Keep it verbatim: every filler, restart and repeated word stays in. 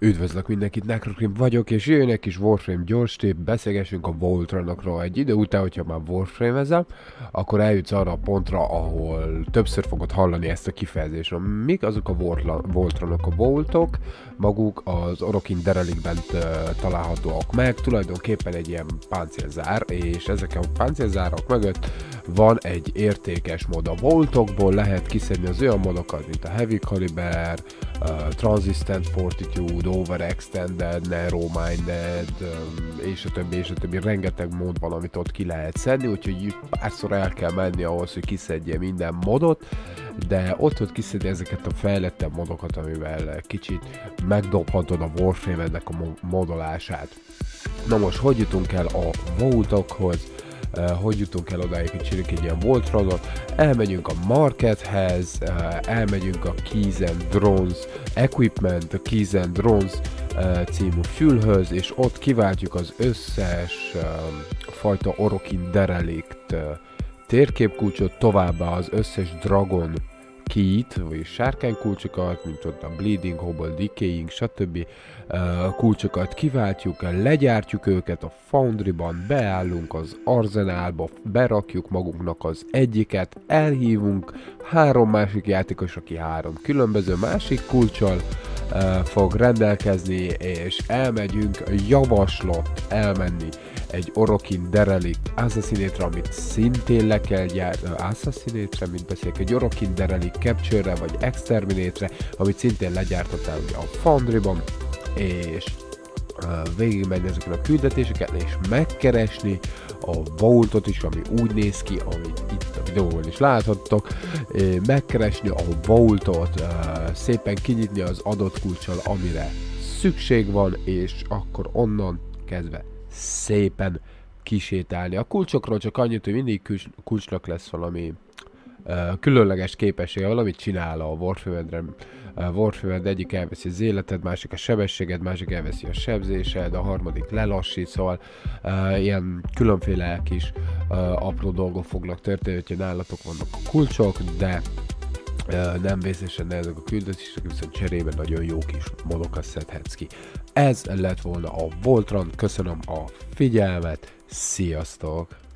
Üdvözlök mindenkit, Nekrokrim vagyok, és jön egy kis Warframe gyors tép, beszélgessünk a Voltronokról egy idő után, hogyha már Warframe-ezem, akkor eljutsz arra a pontra, ahol többször fogod hallani ezt a kifejezésről. Mik azok a Voltronok? A Voltok maguk az orokin derelikben találhatóak meg, tulajdonképpen egy ilyen páncélzár, és ezek a páncélzárak mögött van egy értékes mod. A Voltokból lehet kiszedni az olyan modokat, mint a Heavy Caliber, uh, Transistant Fortitude, Over Extended, Narrow Minded, um, és a többi, és a többi. Rengeteg mód van, amit ott ki lehet szedni, úgyhogy párszor el kell menni ahhoz, hogy kiszedje minden modot, de ott tud kiszedni ezeket a fejlettebb modokat, amivel kicsit megdobhatod a Warframe-ednek a modolását. Na most, hogy jutunk el a Voltokhoz? Uh, hogy jutunk el odáig, hogy csináljuk egy ilyen Voltronot? Elmegyünk a Markethez, uh, elmegyünk a Keys and Drones Equipment, a Keys and Drones uh, című fülhöz, és ott kiváltjuk az összes uh, fajta orokin derelikt uh, térképkulcsot, továbbá az összes Dragon Key-t, vagy sárkánykulcsokat, mint ott a Bleeding, Hobble, Decaying, stb. Kulcsokat kiváltjuk, legyártjuk őket a Foundry-ban, beállunk az arzenálba, berakjuk magunknak az egyiket, elhívunk három másik játékos, aki három különböző másik kulcssal fog rendelkezni, és elmegyünk, javaslott elmenni egy orokin derelikt assassinate-re, amit szintén le kell gyártani, assassinate-re, mint beszélek, egy orokin derelikt capture-re, vagy exterminate-re, amit szintén legyártottál ugye a Foundry-ban, és uh, végigmenni ezeken a küldetéseket, és megkeresni a Voltot is, ami úgy néz ki, amit itt a videóban is láthattok, és megkeresni a Voltot, uh, szépen kinyitni az adott kulccsal, amire szükség van, és akkor onnan kezdve szépen kisétálni. A kulcsokról csak annyit, hogy mindig kulcs, kulcsnak lesz valami uh, különleges képessége, valamit csinál a Warframe-edre. A Warframe-ed egyik elveszi az életed, másik a sebességed, másik elveszi a sebzésed, a harmadik lelassít, szóval uh, ilyen különféle kis uh, apró dolgok fognak történni, hogyha nálatok vannak a kulcsok, de Uh, nem vészesen nehezek a küldetések, viszont cserében nagyon jó kis modokat szedhetsz ki. Ez lett volna a Voltron, köszönöm a figyelmet, sziasztok!